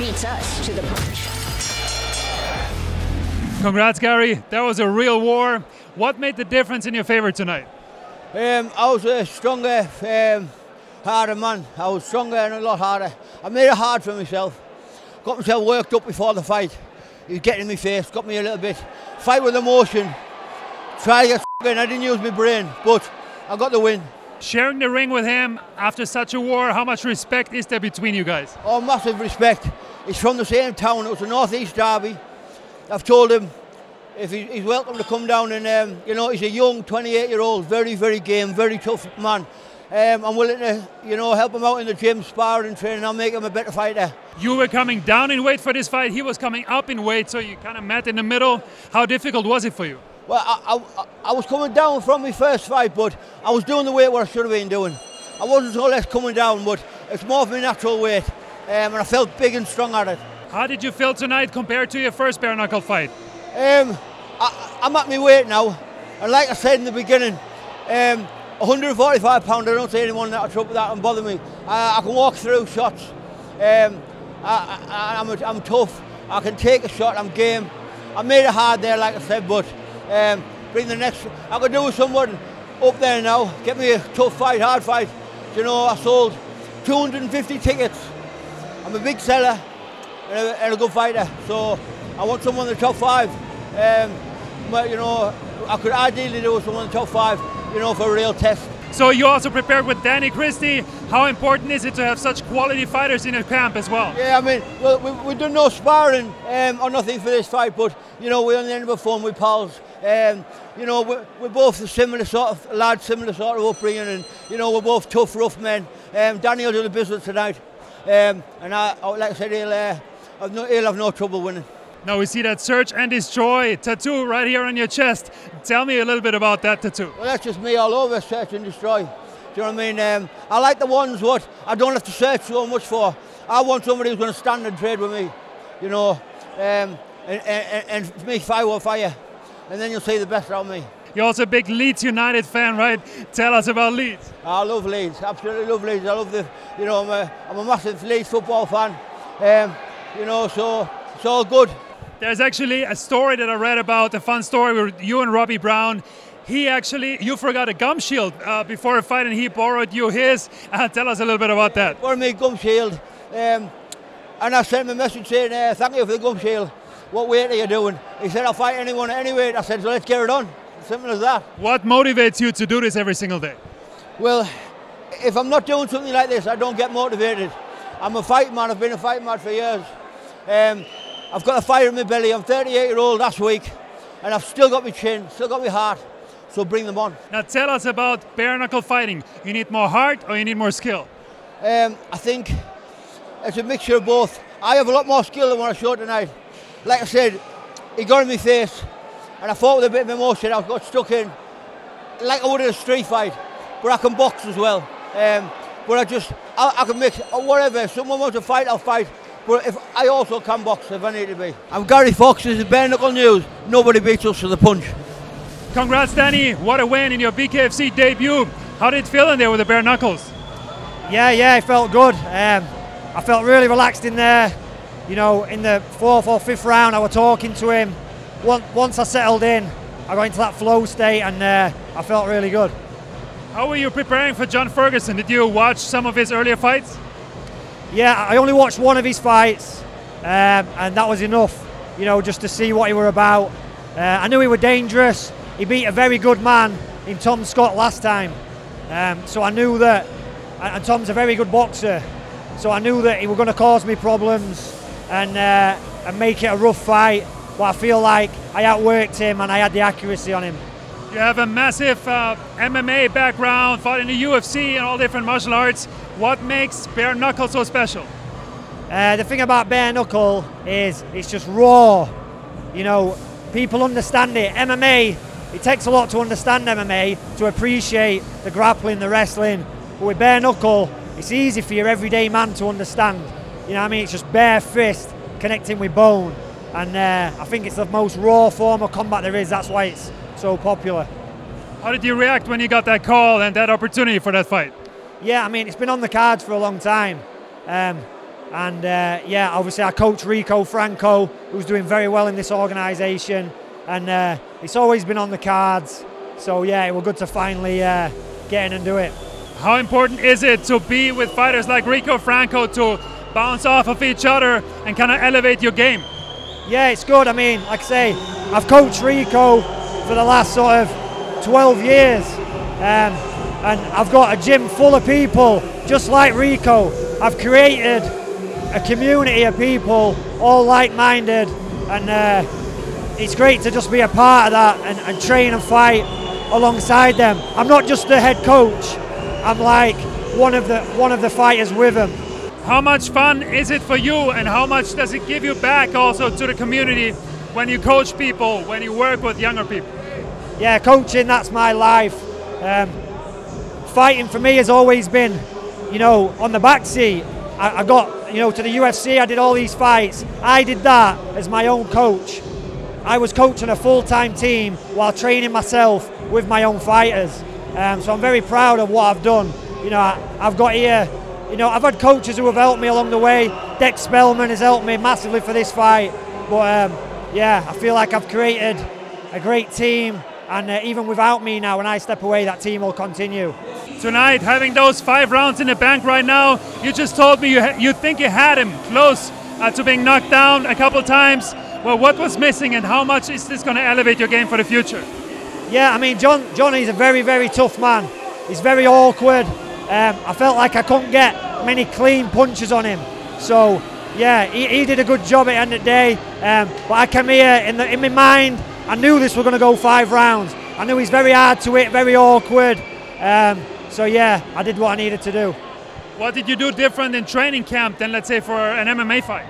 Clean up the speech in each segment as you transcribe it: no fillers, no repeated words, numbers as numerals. beats us to the punch. Congrats, Gary. That was a real war. What made the difference in your favour tonight? I was a stronger, harder man. I was stronger and a lot harder. I made it hard for myself. Got myself worked up before the fight. He was getting in my face, got me a little bit. Fight with emotion. Try to get in. I didn't use my brain, but I got the win. Sharing the ring with him after such a war, how much respect is there between you guys? Oh, massive respect. He's from the same town. It was a northeast derby. I've told him if he's welcome to come down and, you know, he's a young 28-year-old, very, very game, very tough man. I'm willing to, you know, help him out in the gym, sparring and training. I'll make him a better fighter. You were coming down in weight for this fight. He was coming up in weight, so you kind of met in the middle. How difficult was it for you? Well, I was coming down from my first fight, but I was doing the weight what I should have been doing. I wasn't so less coming down, but it's more of my natural weight, and I felt big and strong at it. How did you feel tonight compared to your first bare knuckle fight? I'm at my weight now, and like I said in the beginning, 145 pounds, I don't see anyone that I trouble that and bother me. I can walk through shots. I'm tough. I can take a shot. I'm game. I made it hard there, like I said, but bring the next. I could do with someone up there now. Get me a tough fight, hard fight. You know, I sold 250 tickets. I'm a big seller and a good fighter, so I want someone in the top five. But you know, I could ideally do with someone in the top five. You know, for a real test. So you also prepared with Danny Christie. How important is it to have such quality fighters in your camp as well? Yeah, I mean, well, we do no sparring or nothing for this fight, but you know, we're on the end of a phone with pals. You know, we're both similar sort of lads, similar sort of upbringing, and you know, we're both tough, rough men. Danny will do the business tonight, and like I said, he'll have no trouble winning. Now we see that search and destroy tattoo right here on your chest. Tell me a little bit about that tattoo. Well, that's just me all over, search and destroy. Do you know what I mean? I like the ones what I don't have to search so much for. I want somebody who's going to stand and trade with me, you know, and make fire with fire. And then you'll see the best out of me. You're also a big Leeds United fan, right? Tell us about Leeds. I love Leeds, absolutely love Leeds. I love the, you know, I'm a massive Leeds football fan. You know, so it's all good. There's actually a story that I read about, a fun story with you and Robbie Brown. He actually, you forgot a gum shield before a fight and he borrowed you his. Tell us a little bit about that. I borrowed my gum shield and I sent him a message saying, thank you for the gum shield. What weight are you doing? He said, I'll fight anyone at any weight. I said, so let's get it on. Simple as that. What motivates you to do this every single day? Well, if I'm not doing something like this, I don't get motivated. I'm a fight man. I've been a fight man for years. I've got a fire in my belly. I'm 38-year-old last week, and I've still got my chin, still got my heart, so bring them on. Now tell us about bare knuckle fighting. You need more heart or you need more skill? I think it's a mixture of both. I have a lot more skill than what I showed tonight. Like I said, he got in my face, and I fought with a bit of emotion. I got stuck in, like I would in a street fight, but I can box as well. But I can mix, or whatever. If someone wants to fight, I'll fight. But if I also can box if I need to be. I'm Gary Fox, this is Bare Knuckle News. Nobody beats us to the punch. Congrats, Danny. What a win in your BKFC debut. How did it feel in there with the bare knuckles? Yeah, it felt good. I felt really relaxed in there. You know, in the fourth or fifth round, I was talking to him. Once I settled in, I got into that flow state and I felt really good. How were you preparing for John Ferguson? Did you watch some of his earlier fights? Yeah, I only watched one of his fights, and that was enough, you know, just to see what he were about. I knew he were dangerous. He beat a very good man in Tom Scott last time, so I knew that, and Tom's a very good boxer, so I knew that he were going to cause me problems and make it a rough fight, but I feel like I outworked him and I had the accuracy on him. You have a massive MMA background, fought in the UFC and all different martial arts. What makes bare knuckle so special? The thing about bare knuckle is it's just raw. You know, people understand it. MMA, it takes a lot to understand MMA, to appreciate the grappling, the wrestling. But with bare knuckle, it's easy for your everyday man to understand. You know what I mean? It's just bare fist connecting with bone. And I think it's the most raw form of combat there is. That's why it's so popular. How did you react when you got that call and that opportunity for that fight? Yeah, I mean, it's been on the cards for a long time. And yeah, obviously our coach Rico Franco, who's doing very well in this organisation, and it's always been on the cards. So yeah, it was good to finally get in and do it. How important is it to be with fighters like Rico Franco to bounce off of each other and kind of elevate your game? Yeah, it's good. I mean, like I say, I've coached Rico for the last sort of 12 years, and I've got a gym full of people just like Rico. I've created a community of people, all like-minded, and it's great to just be a part of that and train and fight alongside them. I'm not just the head coach, I'm like one of the fighters with them. How much fun is it for you, and how much does it give you back also to the community when you coach people, when you work with younger people? Yeah, coaching, that's my life. Fighting for me has always been, you know, on the back seat. I got, you know, to the UFC, I did all these fights. I did that as my own coach. I was coaching a full-time team while training myself with my own fighters. So I'm very proud of what I've done. You know, I've got here, you know, I've had coaches who have helped me along the way. Dex Spellman has helped me massively for this fight. But yeah, I feel like I've created a great team. And even without me now, when I step away, that team will continue. Tonight, having those 5 rounds in the bank right now, you just told me you think you had him close to being knocked down a couple times. Well, what was missing, and how much is this going to elevate your game for the future? Yeah, I mean, Johnny's a very, very tough man. He's very awkward. I felt like I couldn't get many clean punches on him. So, yeah, he did a good job at the end of the day. But I came here, in my mind, I knew this was going to go 5 rounds. I knew he's very hard to hit, very awkward. So yeah, I did what I needed to do. What did you do different in training camp than, let's say, for an MMA fight?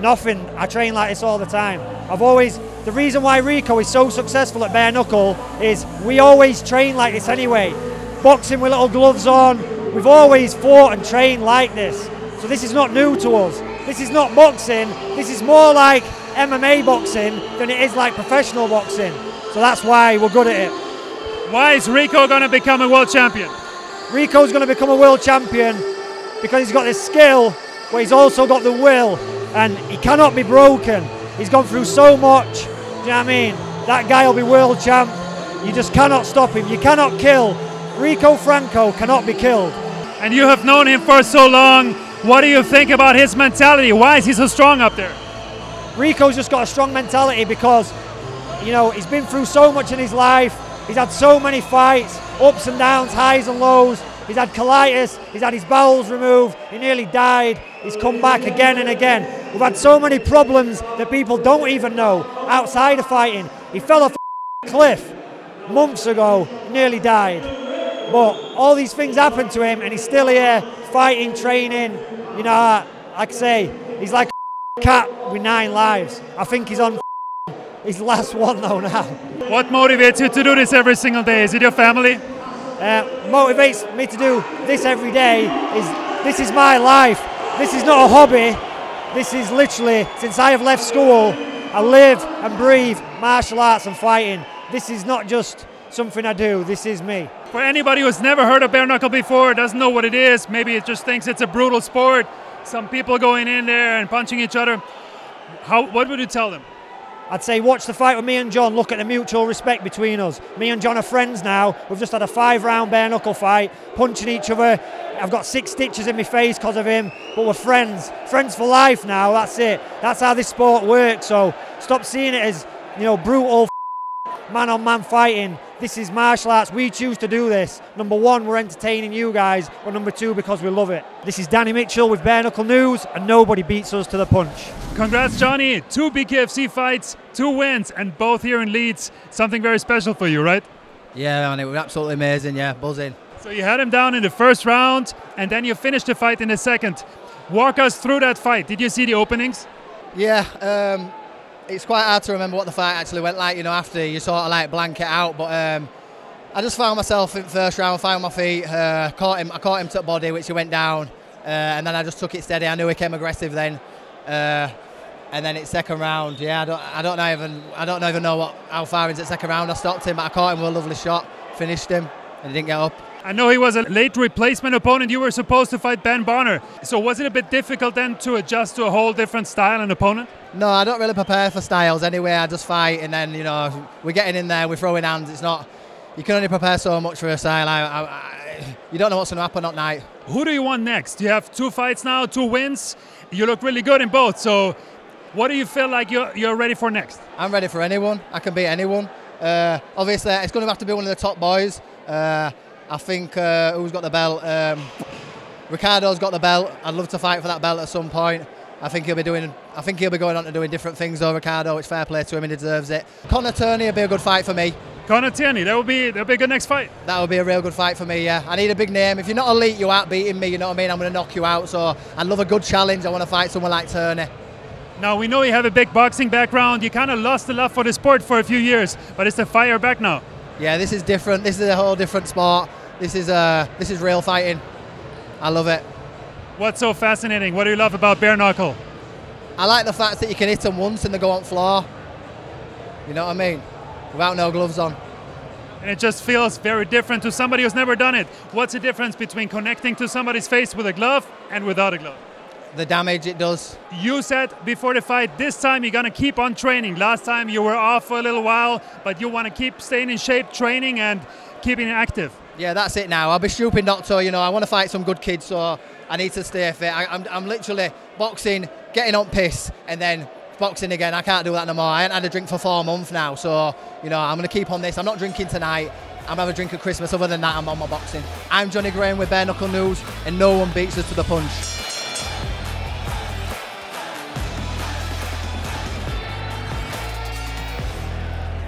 Nothing. I train like this all the time. I've always, the reason why Rico is so successful at Bare Knuckle is we always train like this anyway. Boxing with little gloves on, we've always fought and trained like this. So this is not new to us. This is not boxing. This is more like MMA boxing than it is like professional boxing. So that's why we're good at it. Why is Rico going to become a world champion? Rico's going to become a world champion because he's got this skill, but he's also got the will, and he cannot be broken. He's gone through so much, do you know what I mean? That guy will be world champ. You just cannot stop him. You cannot kill. Rico Franco cannot be killed. And you have known him for so long. What do you think about his mentality? Why is he so strong up there? Rico's just got a strong mentality because, you know, he's been through so much in his life. He's had so many fights, ups and downs, highs and lows. He's had colitis, he's had his bowels removed, he nearly died. He's come back again and again. We've had so many problems that people don't even know outside of fighting. He fell off a cliff months ago, nearly died. But all these things happened to him and he's still here fighting, training. You know, like I say, he's like a cat with 9 lives. I think he's on his last one though now. What motivates you to do this every single day? Is it your family? Motivates me to do this every day is this is my life. This is not a hobby. This is literally, since I have left school, I live and breathe martial arts and fighting. This is not just something I do. This is me. For anybody who's never heard of Bare Knuckle before, doesn't know what it is, maybe it just thinks it's a brutal sport, some people going in there and punching each other. What would you tell them? I'd say watch the fight with me and John, look at the mutual respect between us. Me and John are friends now. We've just had a 5-round bare knuckle fight, punching each other. I've got 6 stitches in my face because of him, but we're friends. Friends for life now, that's it. That's how this sport works, so stop seeing it as, you know, brutal man-on-man fighting. This is martial arts, we choose to do this. Number 1, we're entertaining you guys, but number 2, because we love it. This is Danny Mitchell with Bare Knuckle News, and nobody beats us to the punch. Congrats, Johnny, 2 BKFC fights, 2 wins, and both here in Leeds. Something very special for you, right? Yeah, man, it was absolutely amazing, yeah, buzzing. So you had him down in the 1st round, and then you finished the fight in the 2nd. Walk us through that fight. Did you see the openings? Yeah, it's quite hard to remember what the fight actually went like, you know, after you sort of like blank it out, but I just found myself in the 1st round, found my feet, I caught him to the body, which he went down, and then I just took it steady. I knew he came aggressive then, and then it's 2nd round, yeah, I don't even know how far into the 2nd round I stopped him, but I caught him with a lovely shot, finished him, and he didn't get up. I know he was a late replacement opponent. You were supposed to fight Ben Bonner. So was it a bit difficult then to adjust to a whole different style and opponent? No, I don't really prepare for styles anyway. I just fight and then, you know, we're getting in there, we're throwing hands. It's not, you can only prepare so much for a style. You don't know what's going to happen that night. Who do you want next? You have 2 fights now, 2 wins. You look really good in both. So what do you feel like you're ready for next? I'm ready for anyone. I can beat anyone. Obviously, it's going to have to be one of the top boys. I think who's got the belt? Ricardo's got the belt. I'd love to fight for that belt at some point. I think he'll be going on to doing different things though, Ricardo. It's fair play to him. He deserves it. Conor Tierney would be a good fight for me. Conor Tierney, that'll be a good next fight. That would be a real good fight for me, yeah. I need a big name. If you're not elite, you aren't beating me, you know what I mean? I'm going to knock you out, so I love a good challenge. I want to fight someone like Tierney. Now, we know you have a big boxing background. You kind of lost the love for the sport for a few years, but it's the fire back now. Yeah, this is different. This is a whole different sport. This is real fighting. I love it. What's so fascinating? What do you love about bare knuckle? I like the fact that you can hit them once and they go on floor. You know what I mean? Without no gloves on. And it just feels very different to somebody who's never done it. What's the difference between connecting to somebody's face with a glove and without a glove? The damage it does. You said before the fight, this time you're gonna keep on training. Last time you were off for a little while, but you wanna keep staying in shape, training and keeping active. Yeah, that's it now. I'll be stupid not to, you know, I wanna fight some good kids, so I need to stay fit. I'm literally boxing, getting on piss, and then boxing again. I can't do that no more. I haven't had a drink for 4 months now, so, you know, I'm gonna keep on this. I'm not drinking tonight. I'm having a drink at Christmas. Other than that, I'm on my boxing. I'm Johnny Graham with Bare Knuckle News, and no one beats us to the punch.